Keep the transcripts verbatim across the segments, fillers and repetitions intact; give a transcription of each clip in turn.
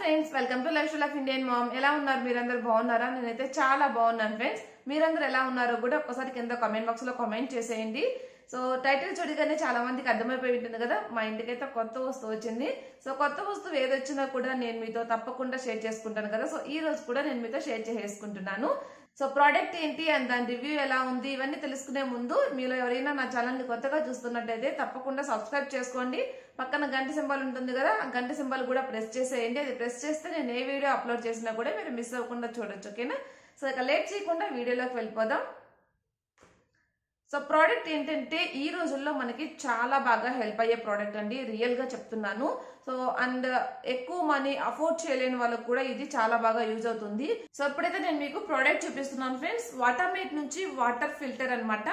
Friends welcome to life style of Indian mom ఎలా ఉన్నారు మీరందరూ బాగున్నారా నేనైతే చాలా బాగున్నాను ఫ్రెండ్స్ మీరందరూ ఎలా ఉన్నారో కూడా ఒకసారి కింద కామెంట్ బాక్స్ లో కామెంట్ చేసేయండి సో టైటిల్ చూడగానే చాలా మందికి అర్థమైపోయి ఉంటుంది కదా మా ఇంటికైతే కొత్త వస్తువు వచ్చింది సో కొత్త వస్తువు ఏది వచ్చినా కూడా నేను మీతో తప్పకుండా షేర్ చేసుకుంటాను కదా సో ఈ రోజు కూడా నేను మీతో షేర్ చేసేసుకుంటున్నాను సో ప్రోడక్ట్ ఏంటి అండ్ దాని రివ్యూ ఎలా ఉంది ఇవన్నీ తెలుసుకునే ముందు మీరు ఎవరైనా నా ఛానల్ ని కొత్తగా చూస్తున్నట్లయితే తప్పకుండా సబ్స్క్రైబ్ చేసుకోండి పక్కన గంట సింబల్ ఉంటుంది కదా ఆ గంట సింబల్ కూడా ప్రెస్ చేసేయండి అది ప్రెస్ చేస్తే నేను ఏ వీడియో అప్లోడ్ చేసినా కూడా మీరు మిస్ అవ్వకుండా చూడొచ్చు ఓకేనా సో ఇక లేట్ చేయకుండా వీడియోలోకి వెళ్ళిపోదాం సో ప్రోడక్ట్ ఏంటంటే ఈ రోజుల్లో మనకి చాలా బాగా హెల్ప్ అయ్యే ప్రోడక్ట్ అండి రియల్ గా చెప్తున్నాను సో అండ్ ఎక్కువ మనీ అఫోర్డ్ చేయలేని వాళ్ళకు కూడా ఇది చాలా బాగా యూజ్ అవుతుంది సో ఇప్పుడైతే నేను మీకు ప్రోడక్ట్ చూపిస్తున్నాను ఫ్రెండ్స్ వాటర్ మేట్ నుంచి వాటర్ ఫిల్టర్ అనమాట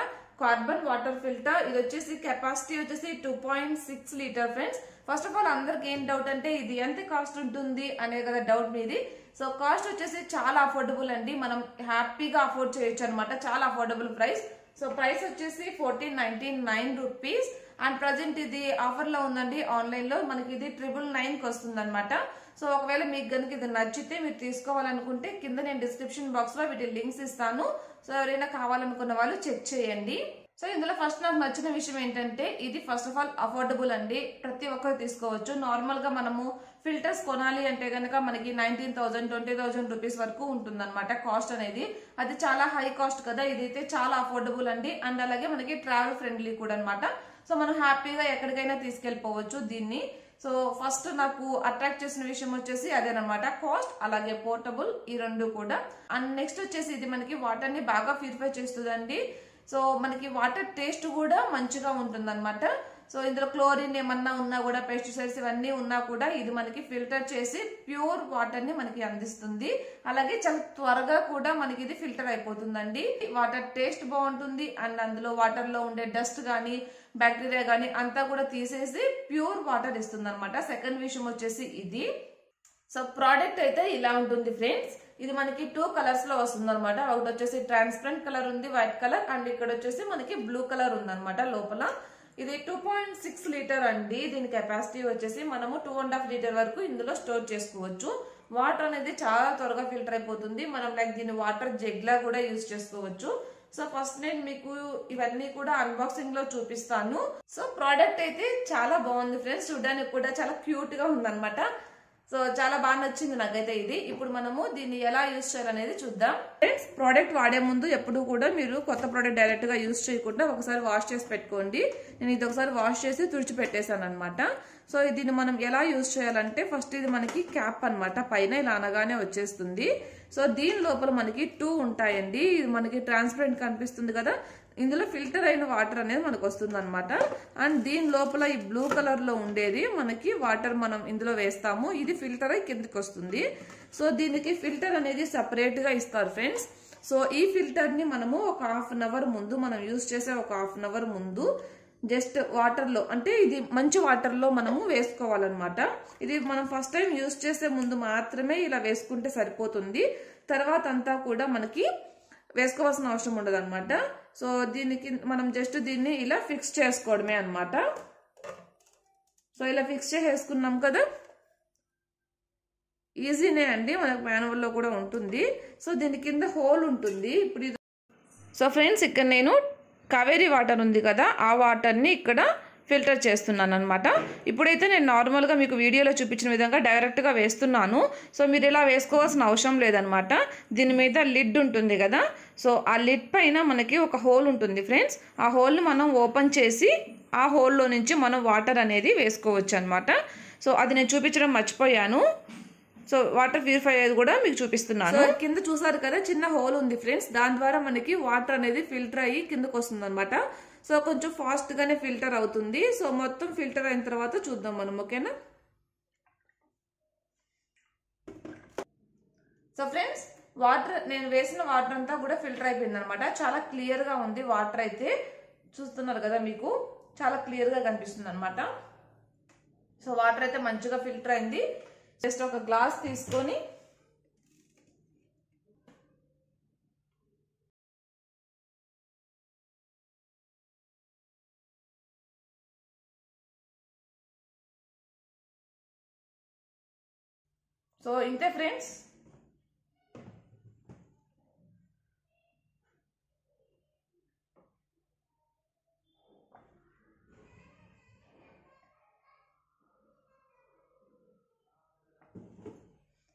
కార్బన్ వాటర్ ఫిల్టర్ ఇది వచ్చేసి కెపాసిటీ వచ్చేసి two point six litre friends first of all అందరికి ఏం డౌట్ అంటే ఇది ఎంత కాస్ట్ ఉంటుంది అనే కదా డౌట్ మీది సో కాస్ట్ వచ్చేసి చాలా అఫోర్డబుల్ అండి మనం హ్యాపీగా అఫోర్డ్ చేయొచ్చు అనమాట చాలా అఫోర్డబుల్ ప్రైస్ సో ప్రైస్ వచ్చేసి fourteen ninety nine rupees and present ఇది ఆఫర్ లో ఉందండి ఆన్లైన్ లో మనకి ఇది ట్రిపుల్ నైన్ కి వస్తుంది అనమాట సో ఒకవేళ మీకు కనుక ఇది నచ్చితే మీరు తీసుకోవాలనుకుంటే కింద నేను డిస్క్రిప్షన్ బాక్స్ లో వీటి లింక్స్ ఇస్తాను సో ఎవరైనా కావాలనుకున్న వాళ్ళు చెక్ చేయండి సో ఇందులో ఫస్ట్ నాకు నచ్చిన విషయం ఏంటంటే ఇది ఫస్ట్ ఆఫ్ ఆల్ అఫోర్డబుల్ అండి ప్రతి ఒక్కరు తీసుకోవచ్చు నార్మల్ గా మనము ఫిల్టర్స్ కొనాలి అంటే కనుక మనకి nineteen thousand twenty thousand rupees వరకు ఉంటుందన్నమాట కాస్ట్ అనేది అది చాలా హై కాస్ట్ కదా ఇదైతే చాలా అఫోర్డబుల్ అండి అండ్ అలాగే మనకి ట్రావెల్ ఫ్రెండ్లీ కూడా అనమాట సో మనం హ్యాపీగా ఎక్కడికైనా తీసుకెళ్లిపోవచ్చు దీన్ని సో ఫస్ట్ నాకు అట్రాక్ట్ చేసిన విషయం వచ్చేసి అదేనమాట కాస్ట్ అలాగే పోర్టబుల్ ఈ రెండు కూడా అండ్ నెక్స్ట్ వచ్చేసి ఇది మనకి వాటర్ ని బాగా ప్యూరిఫై చేస్తుందండి సో మనకి వాటర్ టేస్ట్ కూడా మంచిగా ఉంటుంది అనమాట సో ఇందులో క్లోరిన్ ఏమన్నా ఉన్నా కూడా పెస్టిసైడ్స్ ఇవన్నీ ఉన్నా కూడా ఇది మనకి ఫిల్టర్ చేసి ప్యూర్ వాటర్ ని మనకి అందిస్తుంది అలాగే చాలా త్వరగా కూడా మనకి ఇది ఫిల్టర్ అయిపోతుందండి వాటర్ టేస్ట్ బాగుంటుంది అండ్ అందులో వాటర్ లో ఉండే డస్ట్ కానీ బ్యాక్టీరియా కానీ అంతా కూడా తీసేసి ప్యూర్ వాటర్ ఇస్తుంది అనమాట సెకండ్ విషయం వచ్చేసి ఇది సో ప్రోడక్ట్ అయితే ఇలా ఉంటుంది ఫ్రెండ్స్ ఇది మనకి టూ కలర్స్ లో వస్తుంది అనమాట ఒకటి వచ్చేసి ట్రాన్స్పరెంట్ కలర్ ఉంది వైట్ కలర్ అండ్ ఇక్కడ వచ్చేసి మనకి బ్లూ కలర్ ఉందనమాట లోపల ఇది టూ పాయింట్ సిక్స్ లీటర్ అండి దీని కెపాసిటీ వచ్చేసి మనము టూ అండ్ హాఫ్ లీటర్ వరకు ఇందులో స్టోర్ చేసుకోవచ్చు వాటర్ అనేది చాలా త్వరగా ఫిల్టర్ అయిపోతుంది మనం లైక్ దీన్ని వాటర్ జగ్లా కూడా యూజ్ చేసుకోవచ్చు సో ఫస్ట్ నేను మీకు ఇవన్నీ కూడా అన్బాక్సింగ్ లో చూపిస్తాను సో ప్రోడక్ట్ అయితే చాలా బాగుంది ఫ్రెండ్స్ చూడడానికి కూడా చాలా క్యూట్ గా ఉందనమాట సో చాలా బాగా నచ్చింది నాకైతే ఇది ఇప్పుడు మనము దీన్ని ఎలా యూజ్ చేయాలనేది చూద్దాం ఫ్రెండ్స్ ప్రోడక్ట్ వాడే ముందు ఎప్పుడు కూడా మీరు కొత్త ప్రోడక్ట్ డైరెక్ట్ గా యూజ్ చేయకుండా ఒకసారి వాష్ చేసి పెట్టుకోండి నేను ఇది ఒకసారి వాష్ చేసి తుడిచి పెట్టేశాను అనమాట సో దీన్ని మనం ఎలా యూజ్ చేయాలంటే ఫస్ట్ ఇది మనకి క్యాప్ అనమాట పైన ఇలా అనగానే వచ్చేస్తుంది సో దీని లోపల మనకి టూ ఉంటాయండి ఇది మనకి ట్రాన్స్పరెంట్ కనిపిస్తుంది కదా ఇందులో ఫిల్టర్ అయిన వాటర్ అనేది మనకు వస్తుంది అనమాట అండ్ దీని లోపల ఈ బ్లూ కలర్ లో ఉండేది మనకి వాటర్ మనం ఇందులో వేస్తాము ఇది ఫిల్టర్ అయి కిందకి వస్తుంది సో దీనికి ఫిల్టర్ అనేది సపరేట్ గా ఇస్తారు ఫ్రెండ్స్ సో ఈ ఫిల్టర్ ని మనము ఒక హాఫ్ అన్ అవర్ ముందు మనం యూజ్ చేసే ఒక హాఫ్ అన్ అవర్ ముందు జస్ట్ వాటర్ లో అంటే ఇది మంచి వాటర్ లో మనము వేసుకోవాలన్నమాట ఇది మనం ఫస్ట్ టైం యూజ్ చేసే ముందు మాత్రమే ఇలా వేసుకుంటే సరిపోతుంది తర్వాత అంతా కూడా మనకి వేసుకోవాల్సిన అవసరం ఉండదు అనమాట సో దీనికి మనం జస్ట్ దీన్ని ఇలా ఫిక్స్ చేసుకోవడమే అనమాట సో ఇలా ఫిక్స్ చేసేసుకున్నాం కదా ఈజీనే అండి మనకు మాన్యువల్లో కూడా ఉంటుంది సో దీని కింద హోల్ ఉంటుంది ఇప్పుడు సో ఫ్రెండ్స్ ఇక్కడ నేను కావేరీ వాటర్ ఉంది కదా ఆ వాటర్ని ఇక్కడ ఫిల్టర్ చేస్తున్నాను అనమాట ఇప్పుడైతే నేను నార్మల్గా మీకు వీడియోలో చూపించిన విధంగా డైరెక్ట్గా వేస్తున్నాను సో మీరు ఇలా వేసుకోవాల్సిన అవసరం లేదనమాట దీని మీద లిడ్ ఉంటుంది కదా సో ఆ లిడ్ పైన మనకి ఒక హోల్ ఉంటుంది ఫ్రెండ్స్ ఆ హోల్ని మనం ఓపెన్ చేసి ఆ హోల్లో నుంచి మనం వాటర్ అనేది వేసుకోవచ్చు అనమాట సో అది నేను చూపించడం మర్చిపోయాను సో వాటర్ ప్యూరిఫై అయ్యేది కూడా మీకు చూపిస్తున్నాను కింద చూసారు కదా చిన్న హోల్ ఉంది ఫ్రెండ్స్ దాని ద్వారా మనకి వాటర్ అనేది ఫిల్టర్ అయ్యి కిందకు వస్తుంది అనమాట సో కొంచెం ఫాస్ట్ గానే ఫిల్టర్ అవుతుంది సో మొత్తం ఫిల్టర్ అయిన తర్వాత చూద్దాం మనం ఓకేనా సో ఫ్రెండ్స్ వాటర్ నేను వేసిన వాటర్ అంతా కూడా ఫిల్టర్ అయిపోయింది అనమాట చాలా క్లియర్ గా ఉంది వాటర్ అయితే చూస్తున్నారు కదా మీకు చాలా క్లియర్ గా కనిపిస్తుంది అనమాట సో వాటర్ అయితే మంచిగా ఫిల్టర్ అయింది జస్ట్ ఒక గ్లాస్ తీసుకొని సో ఇంతే ఫ్రెండ్స్,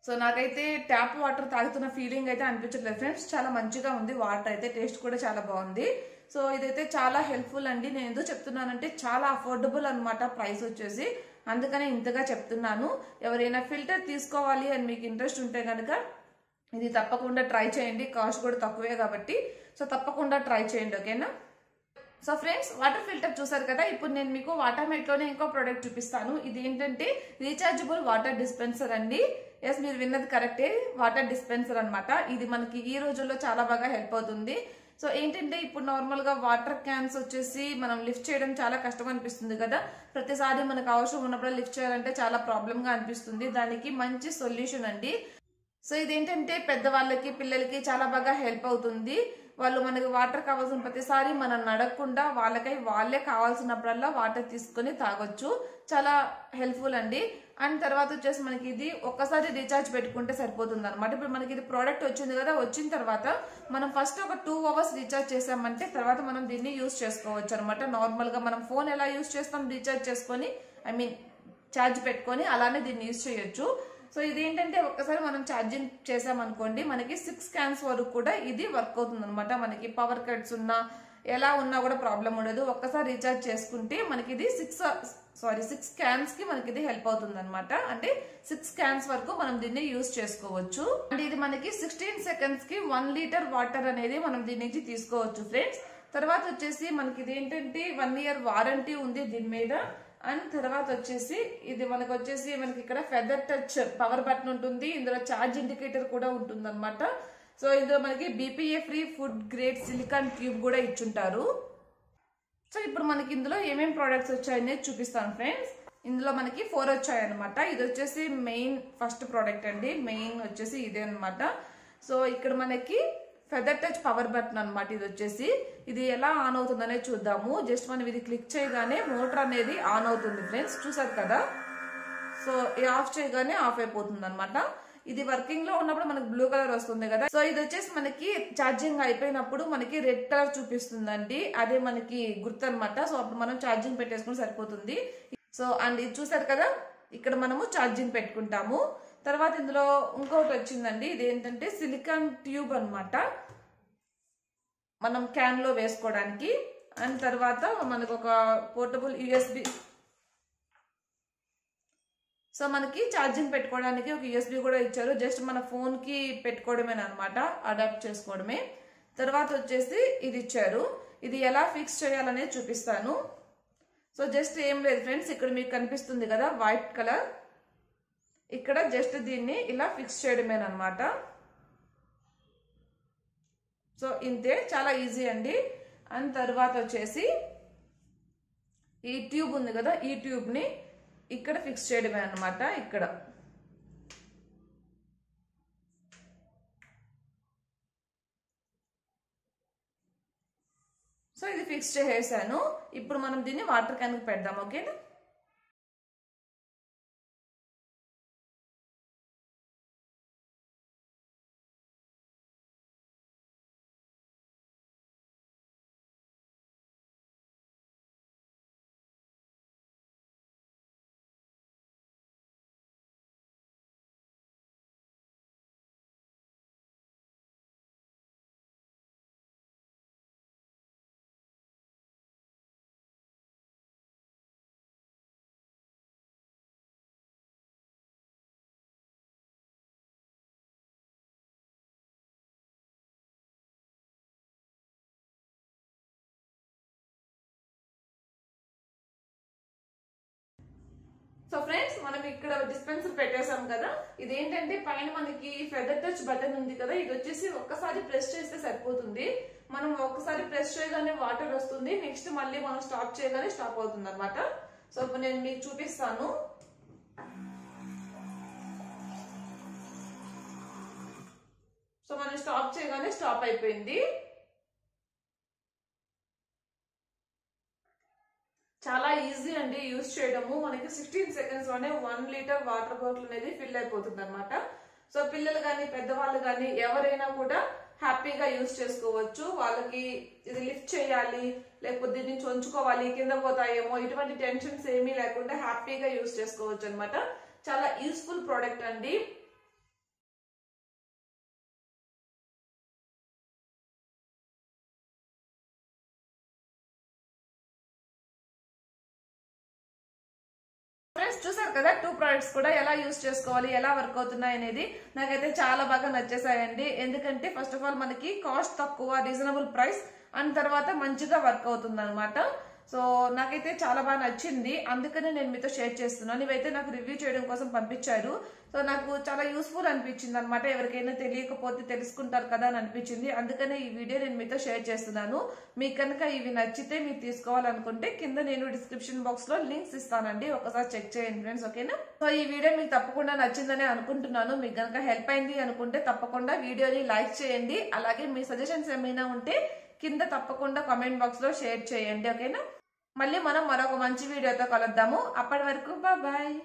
సో నాకైతే ట్యాప్ వాటర్ తాగుతున్న ఫీలింగ్ అయితే అనిపించట్లేదు ఫ్రెండ్స్, చాలా మంచిగా ఉంది వాటర్ అయితే, టేస్ట్ కూడా చాలా బాగుంది. సో ఇదైతే చాలా హెల్ప్ఫుల్ అండి. నేను ఎందుకు చెప్తున్నానంటే చాలా అఫోర్డబుల్ అనమాట ప్రైస్ వచ్చేసి, అందుకనే ఇంతగా చెప్తున్నాను. ఎవరైనా ఫిల్టర్ తీసుకోవాలి అని మీకు ఇంట్రెస్ట్ ఉంటే కనుక ఇది తప్పకుండా ట్రై చేయండి, కాస్ట్ కూడా తక్కువే కాబట్టి, సో తప్పకుండా ట్రై చేయండి, ఓకేనా. సో ఫ్రెండ్స్ వాటర్ ఫిల్టర్ చూసారు కదా, ఇప్పుడు నేను మీకు వాటర్మేట్లోనే ఇంకో ప్రోడక్ట్ చూపిస్తాను. ఇది ఏంటంటే రీఛార్జబుల్ వాటర్ డిస్పెన్సర్ అండి. ఎస్ మీరు విన్నది కరెక్టే, వాటర్ డిస్పెన్సర్ అనమాట. ఇది మనకి ఈ రోజుల్లో చాలా బాగా హెల్ప్ అవుతుంది. సో ఏంటంటే ఇప్పుడు నార్మల్గా వాటర్ క్యాన్స్ వచ్చేసి మనం లిఫ్ట్ చేయడం చాలా కష్టం అనిపిస్తుంది కదా, ప్రతిసారి మనకు అవసరం ఉన్నప్పుడు లిఫ్ట్ చేయాలంటే చాలా ప్రాబ్లంగా అనిపిస్తుంది. దానికి మంచి సొల్యూషన్ అండి. సో ఇదేంటంటే పెద్దవాళ్ళకి పిల్లలకి చాలా బాగా హెల్ప్ అవుతుంది. వాళ్ళు మనకి వాటర్ కావాల్సిన ప్రతిసారి మనం నడకుండా వాళ్ళకై వాళ్ళే కావాల్సినప్పుడల్లా వాటర్ తీసుకుని తాగొచ్చు, చాలా హెల్ప్ఫుల్ అండి. అండ్ తర్వాత వచ్చేసి మనకి ఇది ఒక్కసారి రీఛార్జ్ పెట్టుకుంటే సరిపోతుంది అనమాట. ఇప్పుడు మనకి ఇది ప్రోడక్ట్ వచ్చింది కదా, వచ్చిన తర్వాత మనం ఫస్ట్ ఒక టూ అవర్స్ రీఛార్జ్ చేసామంటే తర్వాత మనం దీన్ని యూజ్ చేసుకోవచ్చు అనమాట. నార్మల్గా మనం ఫోన్ ఎలా యూజ్ చేస్తాం, రీఛార్జ్ చేసుకొని ఐ మీన్ ఛార్జ్ పెట్టుకొని అలానే దీన్ని యూజ్ చేయొచ్చు. సో ఇదేంటంటే ఒక్కసారి మనం ఛార్జింగ్ చేసామనుకోండి మనకి సిక్స్ క్యాన్స్ వరకు కూడా ఇది వర్క్ అవుతుంది అనమాట. మనకి పవర్ కట్స్ ఉన్నా ఎలా ఉన్నా కూడా ప్రాబ్లం ఉండదు. ఒక్కసారి రీఛార్జ్ చేసుకుంటే మనకి ఇది సిక్స్ సారీ సిక్స్ క్యాన్స్ కి మనకి ఇది హెల్ప్ అవుతుంది అనమాట. అంటే సిక్స్ క్యాన్స్ వరకు మనం దీన్ని యూజ్ చేసుకోవచ్చు. అంటే ఇది మనకి సిక్స్టీన్ సెకండ్స్ కి వన్ లీటర్ వాటర్ అనేది మనం దీని నుంచి తీసుకోవచ్చు ఫ్రెండ్స్. తర్వాత వచ్చేసి మనకి ఇది ఏంటంటే వన్ ఇయర్ వారంటీ ఉంది దీని మీద. అండ్ తర్వాత వచ్చేసి ఇది మనకు వచ్చేసి మనకి ఇక్కడ ఫెదర్ టచ్ పవర్ బటన్ ఉంటుంది, ఇందులో ఛార్జ్ ఇండికేటర్ కూడా ఉంటుంది అనమాట. సో ఇందులో మనకి BPA free food grade silicone tube కూడా ఇచ్చుంటారు. సో ఇప్పుడు మనకి ఇందులో ఏమేమి ప్రోడక్ట్స్ వచ్చాయనేది చూపిస్తాను ఫ్రెండ్స్. ఇందులో మనకి ఫోర్ వచ్చాయన్నమాట. ఇది వచ్చేసి మెయిన్ ఫస్ట్ ప్రోడక్ట్ అండి, మెయిన్ వచ్చేసి ఇదే అనమాట. సో ఇక్కడ మనకి ఫెదర్ టచ్ పవర్ బటన్ అనమాట ఇది వచ్చేసి. ఇది ఎలా ఆన్ అవుతుందనే చూద్దాము. జస్ట్ మనం ఇది క్లిక్ చేయగానే మోటార్ అనేది ఆన్ అవుతుంది ఫ్రెండ్స్, చూసారు కదా. సో ఆఫ్ చేయగానే ఆఫ్ అయిపోతుంది అనమాట. ఇది వర్కింగ్ లో ఉన్నప్పుడు మనకి బ్లూ కలర్ వస్తుంది కదా. సో ఇది వచ్చేసి మనకి ఛార్జింగ్ అయిపోయినప్పుడు మనకి రెడ్ కలర్ చూపిస్తుందండి, అదే మనకి గుర్తు అనమాట. సో అప్పుడు మనం ఛార్జింగ్ పెట్టేసుకుని సరిపోతుంది. సో అండ్ ఇది చూసారు కదా, ఇక్కడ మనము ఛార్జింగ్ పెట్టుకుంటాము. తర్వాత ఇందులో ఇంకొకటి వచ్చిందండి, ఇది ఏంటంటే సిలికాన్ ట్యూబ్ అనమాట, మనం క్యాన్ లో వేసుకోవడానికి. అండ్ తర్వాత మనకు ఒక పోర్టబుల్ యూఎస్బి, సో మనకి ఛార్జింగ్ పెట్టుకోవడానికి ఒక యూఎస్బి కూడా ఇచ్చారు, జస్ట్ మన ఫోన్కి పెట్టుకోవడమేనా అనమాట, అడాప్ట్ చేసుకోవడమే. తర్వాత వచ్చేసి ఇది ఇచ్చారు, ఇది ఎలా ఫిక్స్ చేయాలనేది చూపిస్తాను. సో జస్ట్ ఏం లేదు ఫ్రెండ్స్, ఇక్కడ మీకు కనిపిస్తుంది కదా వైట్ కలర్, ఇక్కడ జస్ట్ దీన్ని ఇలా ఫిక్స్ చేయడమేనమాట. సో ఇంతే, చాలా ఈజీ అండి. అండ్ తర్వాత వచ్చేసి ఈ ట్యూబ్ ఉంది కదా, ఈ ట్యూబ్ని ఇక్కడ ఫిక్స్ చేయడమే అనమాట, ఇక్కడ. సో ఇది ఫిక్స్ చేసేసాను. ఇప్పుడు మనం దీన్ని వాటర్ క్యాన్కి పెడదాం, ఓకేనా. సో ఫ్రెండ్స్ మనం ఇక్కడ డిస్పెన్సర్ పెట్టేసాం కదా, ఇదేంటంటే పైన మనకి ఫెదర్ టచ్ బటన్ ఉంది కదా, ఇది వచ్చేసి ఒక్కసారి ప్రెస్ చేస్తే సరిపోతుంది. మనం ఒక్కసారి ప్రెస్ చేయగానే వాటర్ వస్తుంది, నెక్స్ట్ మళ్ళీ మనం స్టాప్ చేయగానే స్టాప్ అవుతుంది అనమాట. సో ఇప్పుడు నేను మీకు చూపిస్తాను. సో మనం స్టాప్ చేయగానే స్టాప్ అయిపోయింది. చాలా ఈజీ అండి యూజ్ చేయడము మనకి సిక్స్టీన్ సెకండ్స్ లోనే వన్ లీటర్ వాటర్ బాటిల్ అనేది ఫిల్ అయిపోతుంది అన్నమాట. సో పిల్లలు కానీ పెద్దవాళ్ళు కానీ ఎవరైనా కూడా హ్యాపీగా యూజ్ చేసుకోవచ్చు. వాళ్ళకి ఇది లిఫ్ట్ చేయాలి లేకపోతే దీన్ని ఉంచుకోవాలి కింద పోతాయేమో ఇటువంటి టెన్షన్స్ ఏమీ లేకుండా హ్యాపీగా యూజ్ చేసుకోవచ్చు అనమాట. చాలా యూస్ఫుల్ ప్రోడక్ట్ అండి. చూసారు కదా టూ ప్రొడక్ట్స్ కూడా ఎలా యూజ్ చేసుకోవాలి ఎలా వర్క్ అవుతున్నాయి అనేది నాకైతే చాలా బాగా నచ్చేసాయండి. ఎందుకంటే ఫస్ట్ ఆఫ్ ఆల్ మనకి కాస్ట్ తక్కువ, రీజనబుల్ ప్రైస్ అండ్ తర్వాత మంచిగా వర్క్ అవుతుంది అనమాట. సో నాకైతే చాలా బాగా నచ్చింది, అందుకనే నేను మీతో షేర్ చేస్తున్నాను. ఇవైతే నాకు రివ్యూ చేయడం కోసం పంపించారు. సో నాకు చాలా యూస్ఫుల్ అనిపించింది అనమాట. ఎవరికైనా తెలియకపోతే తెలుసుకుంటారు కదా అని అనిపించింది, అందుకనే ఈ వీడియో నేను మీతో షేర్ చేస్తున్నాను. మీకు కనుక ఇవి నచ్చితే మీరు తీసుకోవాలనుకుంటే కింద నేను డిస్క్రిప్షన్ బాక్స్ లో లింక్స్ ఇస్తానండి, ఒకసారి చెక్ చేయండి ఫ్రెండ్స్, ఓకేనా. సో ఈ వీడియో మీకు తప్పకుండా నచ్చిందని అనుకుంటున్నాను. మీకు కనుక హెల్ప్ అయింది అనుకుంటే తప్పకుండా వీడియోని లైక్ చేయండి. అలాగే మీ సజెషన్స్ ఏమైనా ఉంటే కింద తప్పకుండా కామెంట్ బాక్స్ లో షేర్ చేయండి, ఓకేనా. మళ్ళీ మనం మరొక మంచి వీడియోతో కలుద్దాము. అప్పటి వరకు బాయ్.